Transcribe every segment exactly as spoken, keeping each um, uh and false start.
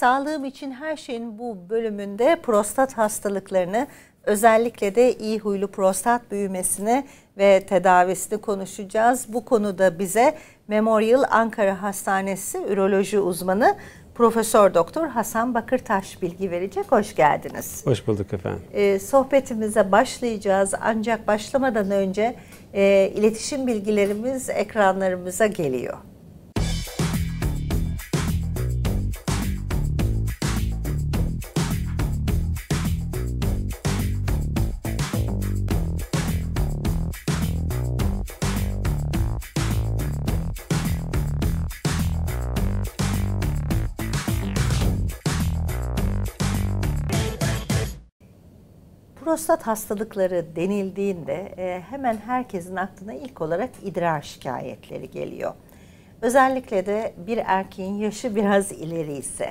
Sağlığım için her şeyin bu bölümünde prostat hastalıklarını, özellikle de iyi huylu prostat büyümesini ve tedavisini konuşacağız. Bu konuda bize Memorial Ankara Hastanesi Üroloji uzmanı Profesör Doktor Hasan Bakırtaş bilgi verecek. Hoş geldiniz. Hoş bulduk efendim. Ee, sohbetimize başlayacağız, ancak başlamadan önce e, iletişim bilgilerimiz ekranlarımıza geliyor. Prostat hastalıkları denildiğinde hemen herkesin aklına ilk olarak idrar şikayetleri geliyor. Özellikle de bir erkeğin yaşı biraz ileri ise.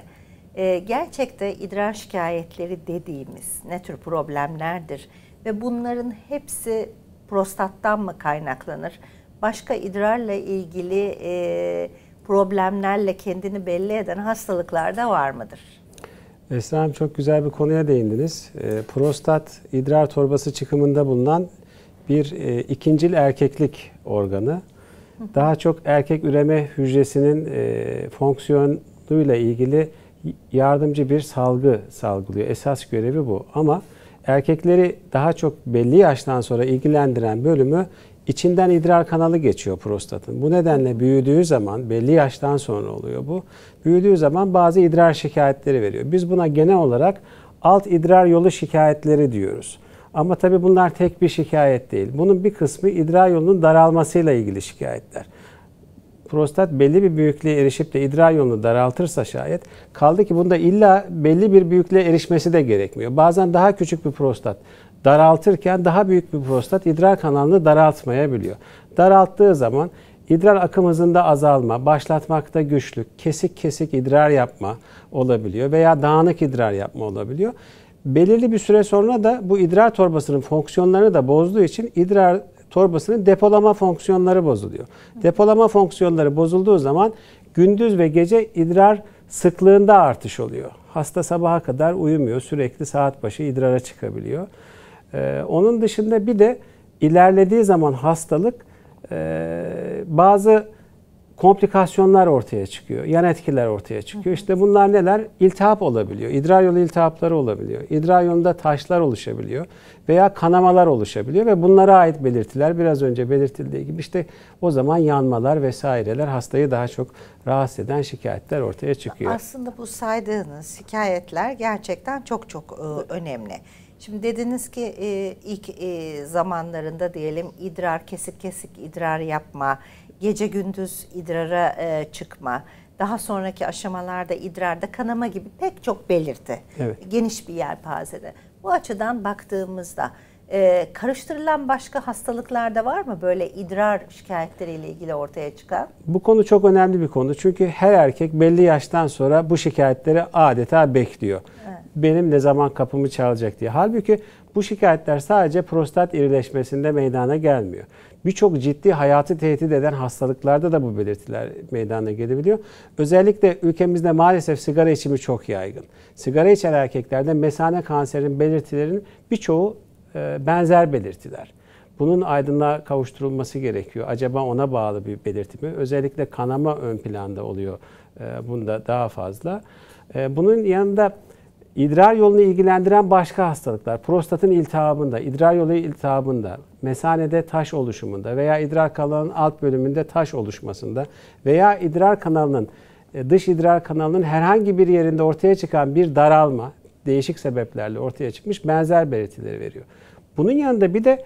Gerçekte idrar şikayetleri dediğimiz ne tür problemlerdir ve bunların hepsi prostattan mı kaynaklanır? Başka idrarla ilgili problemlerle kendini belli eden hastalıklar da var mıdır? Esra Hanım, çok güzel bir konuya değindiniz. E, prostat, idrar torbası çıkımında bulunan bir e, ikincil erkeklik organı. Daha çok erkek üreme hücresinin e, fonksiyonuyla ilgili yardımcı bir salgı salgılıyor. Esas görevi bu. Ama erkekleri daha çok belli yaştan sonra ilgilendiren bölümü, İçinden idrar kanalı geçiyor prostatın. Bu nedenle büyüdüğü zaman, belli yaştan sonra oluyor bu, büyüdüğü zaman bazı idrar şikayetleri veriyor. Biz buna genel olarak alt idrar yolu şikayetleri diyoruz. Ama tabii bunlar tek bir şikayet değil. Bunun bir kısmı idrar yolunun daralmasıyla ilgili şikayetler. Prostat belli bir büyüklüğe erişip de idrar yolunu daraltırsa şayet, kaldı ki bunda illa belli bir büyüklüğe erişmesi de gerekmiyor. Bazen daha küçük bir prostat daraltırken daha büyük bir prostat idrar kanalını daraltmayabiliyor. Daralttığı zaman idrar akım hızında azalma, başlatmakta güçlük, kesik kesik idrar yapma olabiliyor veya dağınık idrar yapma olabiliyor. Belirli bir süre sonra da bu idrar torbasının fonksiyonlarını da bozduğu için idrar torbasının depolama fonksiyonları bozuluyor. Depolama fonksiyonları bozulduğu zaman gündüz ve gece idrar sıklığında artış oluyor. Hasta sabaha kadar uyumuyor, sürekli saat başı idrara çıkabiliyor. Ee, onun dışında bir de ilerlediği zaman hastalık e, bazı komplikasyonlar ortaya çıkıyor. Yan etkiler ortaya çıkıyor. İşte bunlar neler? İltihap olabiliyor. İdrar yolu iltihapları olabiliyor. İdrar yolunda taşlar oluşabiliyor veya kanamalar oluşabiliyor ve bunlara ait belirtiler biraz önce belirtildiği gibi işte o zaman yanmalar vesaireler, hastayı daha çok rahatsız eden şikayetler ortaya çıkıyor. Aslında bu saydığınız şikayetler gerçekten çok çok önemli. Şimdi dediniz ki ilk zamanlarında diyelim idrar, kesik kesik idrar yapma, gece gündüz idrara çıkma, daha sonraki aşamalarda idrarda kanama gibi pek çok belirti. Evet. Geniş bir yelpazede. Bu açıdan baktığımızda karıştırılan başka hastalıklar da var mı böyle idrar şikayetleriyle ilgili ortaya çıkan? Bu konu çok önemli bir konu. Çünkü her erkek belli yaştan sonra bu şikayetleri adeta bekliyor. Evet. Benim ne zaman kapımı çalacak diye. Halbuki bu şikayetler sadece prostat irileşmesinde meydana gelmiyor. Birçok ciddi hayatı tehdit eden hastalıklarda da bu belirtiler meydana gelebiliyor. Özellikle ülkemizde maalesef sigara içimi çok yaygın. Sigara içen erkeklerde mesane kanserinin belirtilerinin birçoğu benzer belirtiler. Bunun aydınlığa kavuşturulması gerekiyor. Acaba ona bağlı bir belirti mi? Özellikle kanama ön planda oluyor bunda daha fazla. Bunun yanında İdrar yolunu ilgilendiren başka hastalıklar, prostatın iltihabında, idrar yolu iltihabında, mesanede taş oluşumunda veya idrar kanalının alt bölümünde taş oluşmasında veya idrar kanalının, dış idrar kanalının herhangi bir yerinde ortaya çıkan bir daralma, değişik sebeplerle ortaya çıkmış benzer belirtileri veriyor. Bunun yanında bir de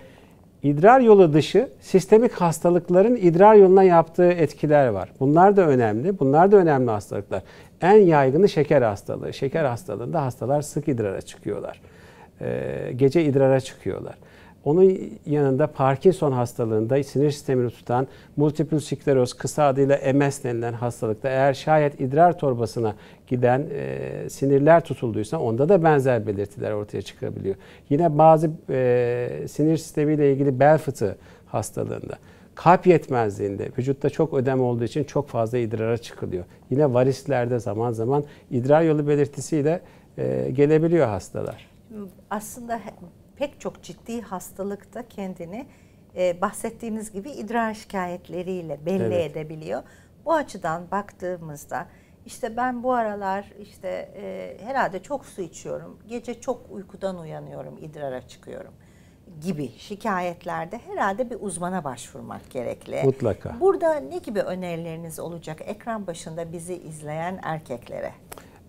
idrar yolu dışı sistemik hastalıkların idrar yoluna yaptığı etkiler var. Bunlar da önemli, bunlar da önemli hastalıklar. En yaygını şeker hastalığı. Şeker hastalığında hastalar sık idrara çıkıyorlar. Ee, gece idrara çıkıyorlar. Onun yanında Parkinson hastalığında sinir sistemini tutan multiple skleroz, kısa adıyla M S denilen hastalıkta eğer şayet idrar torbasına giden e, sinirler tutulduysa onda da benzer belirtiler ortaya çıkabiliyor. Yine bazı e, sinir sistemiyle ilgili bel fıtığı hastalığında, Kalp yetmezliğinde vücutta çok ödem olduğu için çok fazla idrara çıkılıyor. Yine varislerde zaman zaman idrar yolu belirtisiyle e, gelebiliyor hastalar. Aslında pek çok ciddi hastalıkta kendini e, bahsettiğiniz gibi idrar şikayetleriyle belli evet. edebiliyor. Bu açıdan baktığımızda işte ben bu aralar işte e, herhalde çok su içiyorum, gece çok uykudan uyanıyorum, idrara çıkıyorum gibi şikayetlerde herhalde bir uzmana başvurmak gerekli. Mutlaka. Burada ne gibi önerileriniz olacak ekran başında bizi izleyen erkeklere?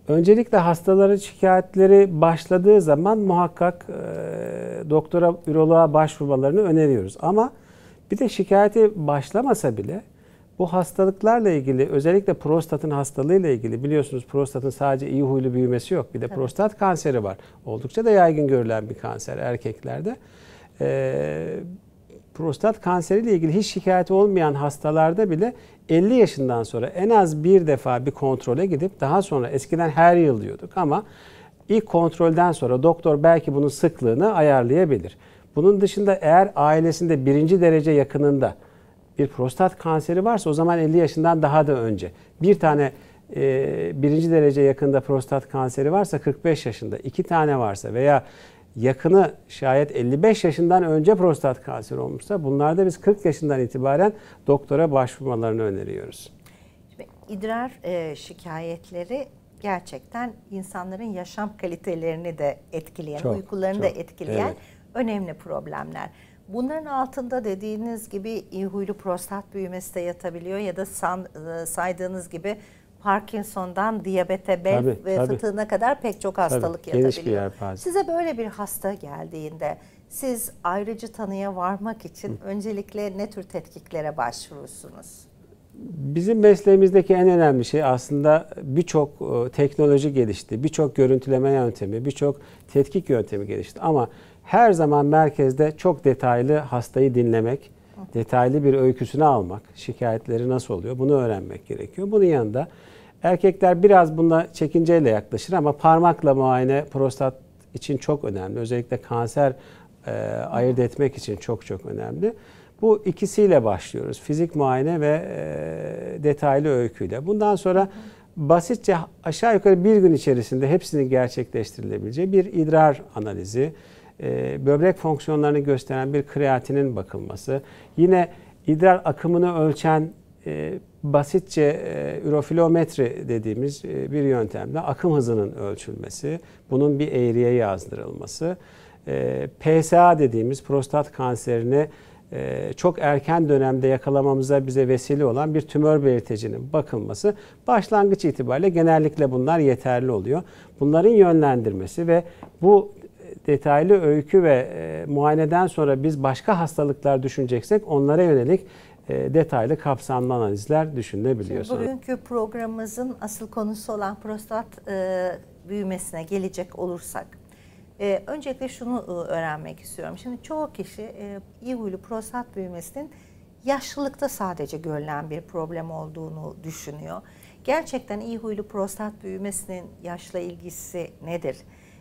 Öncelikle hastaların şikayetleri başladığı zaman muhakkak e, doktora, üroloğa başvurmalarını öneriyoruz. Ama bir de şikayeti başlamasa bile bu hastalıklarla ilgili, özellikle prostatın hastalığıyla ilgili, biliyorsunuz prostatın sadece iyi huylu büyümesi yok. Bir de prostat kanseri var. Oldukça da yaygın görülen bir kanser erkeklerde. Ee, prostat kanseriyle ilgili hiç şikayeti olmayan hastalarda bile elli yaşından sonra en az bir defa bir kontrole gidip daha sonra, eskiden her yıl diyorduk ama ilk kontrolden sonra doktor belki bunun sıklığını ayarlayabilir. Bunun dışında eğer ailesinde birinci derece yakınında bir prostat kanseri varsa o zaman elli yaşından daha da önce. Bir tane e, birinci derece yakında prostat kanseri varsa kırk beş yaşında, iki tane varsa veya yakını şayet elli beş yaşından önce prostat kanseri olmuşsa bunlarda biz kırk yaşından itibaren doktora başvurmalarını öneriyoruz. İdrar e, şikayetleri gerçekten insanların yaşam kalitelerini de etkileyen, çok, uykularını çok, da etkileyen evet. önemli problemler. Bunların altında dediğiniz gibi iyi huylu prostat büyümesi de yatabiliyor ya da san, saydığınız gibi Parkinson'dan diyabete, bel tabii, ve tabii. fıtığına kadar pek çok hastalık tabii, yatabiliyor. Size böyle bir hasta geldiğinde siz ayrıcı tanıya varmak için Hı. öncelikle ne tür tetkiklere başvurursunuz? Bizim mesleğimizdeki en önemli şey aslında birçok teknoloji gelişti, birçok görüntüleme yöntemi, birçok tetkik yöntemi gelişti ama her zaman merkezde çok detaylı hastayı dinlemek, detaylı bir öyküsünü almak, şikayetleri nasıl oluyor bunu öğrenmek gerekiyor. Bunun yanında erkekler biraz buna çekinceyle yaklaşır ama parmakla muayene prostat için çok önemli. Özellikle kanser e, ayırt etmek için çok çok önemli. Bu ikisiyle başlıyoruz. Fizik muayene ve e, detaylı öyküyle. Bundan sonra basitçe aşağı yukarı bir gün içerisinde hepsinin gerçekleştirilebileceği bir idrar analizi, böbrek fonksiyonlarını gösteren bir kreatinin bakılması, yine idrar akımını ölçen e, basitçe e, ürofilometri dediğimiz e, bir yöntemle akım hızının ölçülmesi, bunun bir eğriye yazdırılması, e, P S A dediğimiz prostat kanserini e, çok erken dönemde yakalamamıza bize vesile olan bir tümör belirtecinin bakılması, başlangıç itibariyle genellikle bunlar yeterli oluyor. Bunların yönlendirmesi ve bu detaylı öykü ve e, muayeneden sonra biz başka hastalıklar düşüneceksek onlara yönelik e, detaylı kapsamlı analizler düşünebiliyoruz. Bugünkü programımızın asıl konusu olan prostat e, büyümesine gelecek olursak. E, öncelikle şunu öğrenmek istiyorum. Şimdi çoğu kişi e, iyi huylu prostat büyümesinin yaşlılıkta sadece görülen bir problem olduğunu düşünüyor. Gerçekten iyi huylu prostat büyümesinin yaşla ilgisi nedir?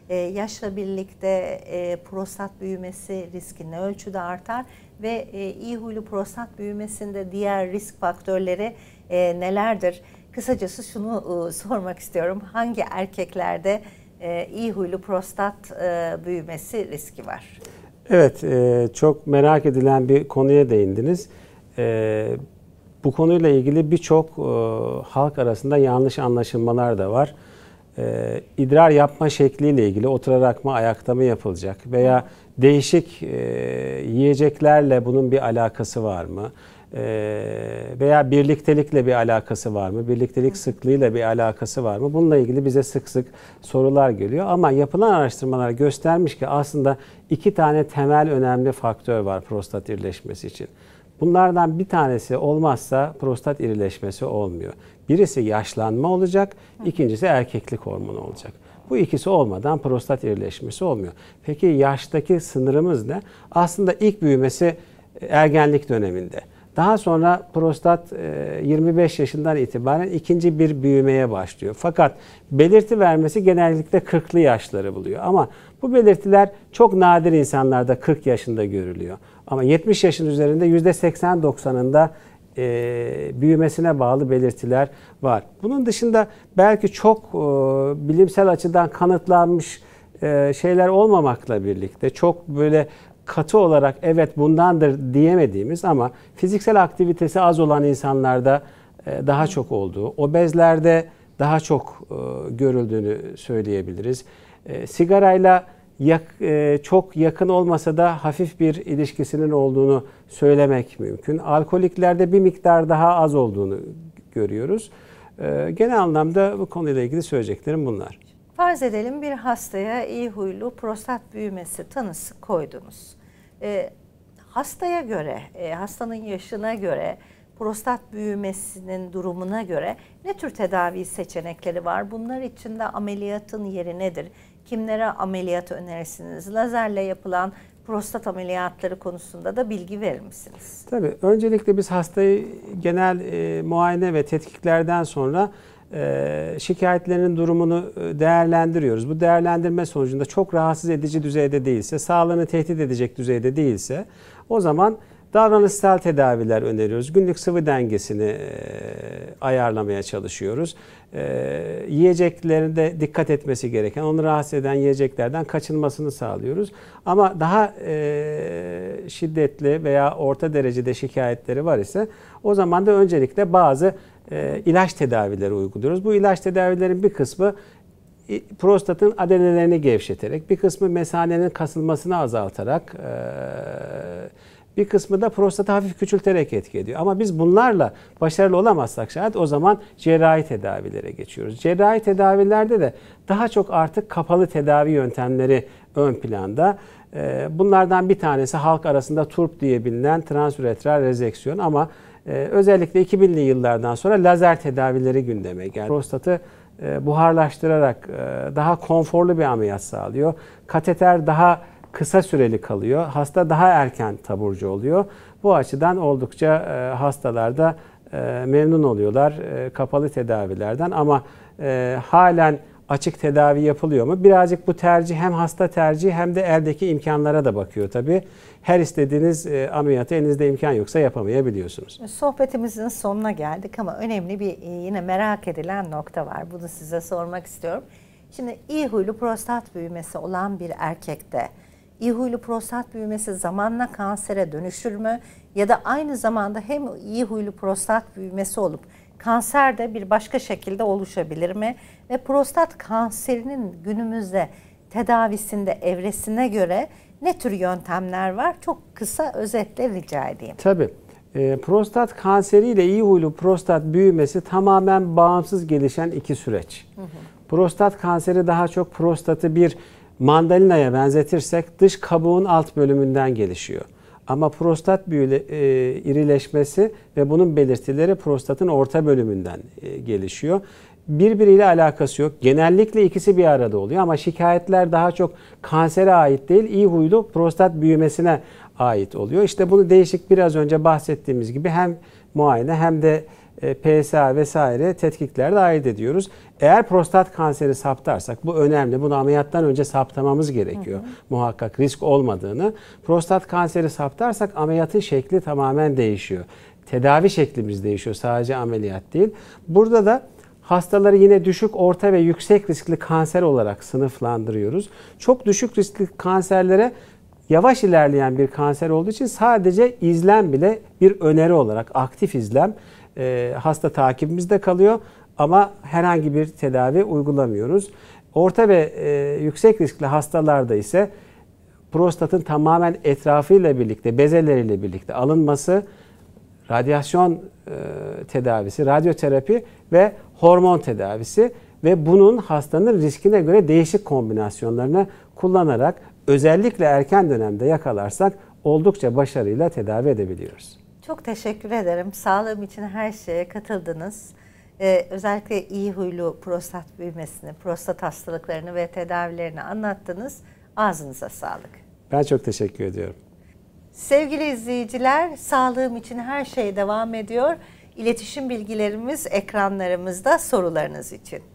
Ee, yaşla birlikte e, prostat büyümesi riski ne ölçüde artar ve e, iyi huylu prostat büyümesinde diğer risk faktörleri e, nelerdir? Kısacası şunu e, sormak istiyorum. Hangi erkeklerde e, iyi huylu prostat e, büyümesi riski var? Evet, e, çok merak edilen bir konuya değindiniz. E, bu konuyla ilgili birçok e, halk arasında yanlış anlaşılmalar da var. Ee, idrar yapma şekliyle ilgili oturarak mı ayakta mı yapılacak veya değişik e, yiyeceklerle bunun bir alakası var mı e, veya birliktelikle bir alakası var mı, birliktelik sıklığıyla bir alakası var mı, bununla ilgili bize sık sık sorular geliyor ama yapılan araştırmalar göstermiş ki aslında iki tane temel önemli faktör var prostat irileşmesi için. Bunlardan bir tanesi olmazsa prostat irileşmesi olmuyor. Birisi yaşlanma olacak, ikincisi erkeklik hormonu olacak. Bu ikisi olmadan prostat irileşmesi olmuyor. Peki yaştaki sınırımız ne? Aslında ilk büyümesi ergenlik döneminde. Daha sonra prostat yirmi beş yaşından itibaren ikinci bir büyümeye başlıyor. Fakat belirti vermesi genellikle kırklı yaşları buluyor. Ama bu belirtiler çok nadir insanlarda kırk yaşında görülüyor. Ama yetmiş yaşın üzerinde yüzde seksen doksanında e, büyümesine bağlı belirtiler var. Bunun dışında belki çok e, bilimsel açıdan kanıtlanmış e, şeyler olmamakla birlikte çok böyle katı olarak evet bundandır diyemediğimiz ama fiziksel aktivitesi az olan insanlarda e, daha çok olduğu, obezlerde daha çok e, görüldüğünü söyleyebiliriz. E, sigarayla Yak, e, çok yakın olmasa da hafif bir ilişkisinin olduğunu söylemek mümkün. Alkoliklerde bir miktar daha az olduğunu görüyoruz. E, genel anlamda bu konuyla ilgili söyleyeceklerim bunlar. Farz edelim bir hastaya iyi huylu prostat büyümesi tanısı koydunuz. E, hastaya göre, e, hastanın yaşına göre, prostat büyümesinin durumuna göre ne tür tedavi seçenekleri var? Bunlar içinde ameliyatın yeri nedir? Kimlere ameliyat önerirsiniz? Lazerle yapılan prostat ameliyatları konusunda da bilgi verir misiniz? Tabii. Öncelikle biz hastayı genel e, muayene ve tetkiklerden sonra e, şikayetlerinin durumunu değerlendiriyoruz. Bu değerlendirme sonucunda çok rahatsız edici düzeyde değilse, sağlığını tehdit edecek düzeyde değilse o zaman davranışsal tedaviler öneriyoruz. Günlük sıvı dengesini e, ayarlamaya çalışıyoruz. E, yiyeceklerinde dikkat etmesi gereken, onu rahatsız eden yiyeceklerden kaçınmasını sağlıyoruz. Ama daha e, şiddetli veya orta derecede şikayetleri var ise o zaman da öncelikle bazı e, ilaç tedavileri uyguluyoruz. Bu ilaç tedavilerin bir kısmı prostatın adenelerini gevşeterek, bir kısmı mesanenin kasılmasını azaltarak e, bir kısmı da prostatı hafif küçülterek etki ediyor. Ama biz bunlarla başarılı olamazsak şayet o zaman cerrahi tedavilere geçiyoruz. Cerrahi tedavilerde de daha çok artık kapalı tedavi yöntemleri ön planda. Bunlardan bir tanesi halk arasında TURP diye bilinen transüretral rezeksiyon ama özellikle iki binli yıllardan sonra lazer tedavileri gündeme geldi. Prostatı buharlaştırarak daha konforlu bir ameliyat sağlıyor. Kateter daha kısa süreli kalıyor. Hasta daha erken taburcu oluyor. Bu açıdan oldukça e, hastalarda e, memnun oluyorlar e, kapalı tedavilerden ama e, halen açık tedavi yapılıyor mu? Birazcık bu tercih hem hasta tercihi hem de eldeki imkanlara da bakıyor tabii. Her istediğiniz e, ameliyatı elinizde imkan yoksa yapamayabiliyorsunuz. Sohbetimizin sonuna geldik ama önemli bir yine merak edilen nokta var. Bunu size sormak istiyorum. Şimdi iyi huylu prostat büyümesi olan bir erkekte İyi huylu prostat büyümesi zamanla kansere dönüşür mü? Ya da aynı zamanda hem iyi huylu prostat büyümesi olup kanser de bir başka şekilde oluşabilir mi? Ve prostat kanserinin günümüzde tedavisinde evresine göre ne tür yöntemler var? Çok kısa özetle rica edeyim. Tabii. E, prostat kanseriyle iyi huylu prostat büyümesi tamamen bağımsız gelişen iki süreç. Hı hı. Prostat kanseri daha çok prostatı bir mandalinaya benzetirsek dış kabuğun alt bölümünden gelişiyor. Ama prostat büyüle, e, irileşmesi ve bunun belirtileri prostatın orta bölümünden e, gelişiyor. Birbiriyle alakası yok. Genellikle ikisi bir arada oluyor ama şikayetler daha çok kansere ait değil, iyi huylu prostat büyümesine ait oluyor. İşte bunu değişik biraz önce bahsettiğimiz gibi hem muayene hem de P S A vesaire tetkiklerde ayırt ediyoruz. Eğer prostat kanseri saptarsak bu önemli. Bunu ameliyattan önce saptamamız gerekiyor. Hı hı. Muhakkak risk olmadığını. Prostat kanseri saptarsak ameliyatın şekli tamamen değişiyor. Tedavi şeklimiz değişiyor. Sadece ameliyat değil. Burada da hastaları yine düşük, orta ve yüksek riskli kanser olarak sınıflandırıyoruz. Çok düşük riskli kanserlere yavaş ilerleyen bir kanser olduğu için sadece izlem bile bir öneri olarak aktif izlem E, hasta takibimizde kalıyor ama herhangi bir tedavi uygulamıyoruz. Orta ve e, yüksek riskli hastalarda ise prostatın tamamen etrafıyla birlikte, bezeleriyle birlikte alınması, radyasyon e, tedavisi, radyoterapi ve hormon tedavisi ve bunun hastanın riskine göre değişik kombinasyonlarını kullanarak özellikle erken dönemde yakalarsak oldukça başarıyla tedavi edebiliyoruz. Çok teşekkür ederim. Sağlığım için her şeye katıldınız. Ee, özellikle iyi huylu prostat büyümesini, prostat hastalıklarını ve tedavilerini anlattınız. Ağzınıza sağlık. Ben çok teşekkür ediyorum. Sevgili izleyiciler, Sağlığım için her şey devam ediyor. İletişim bilgilerimiz ekranlarımızda sorularınız için.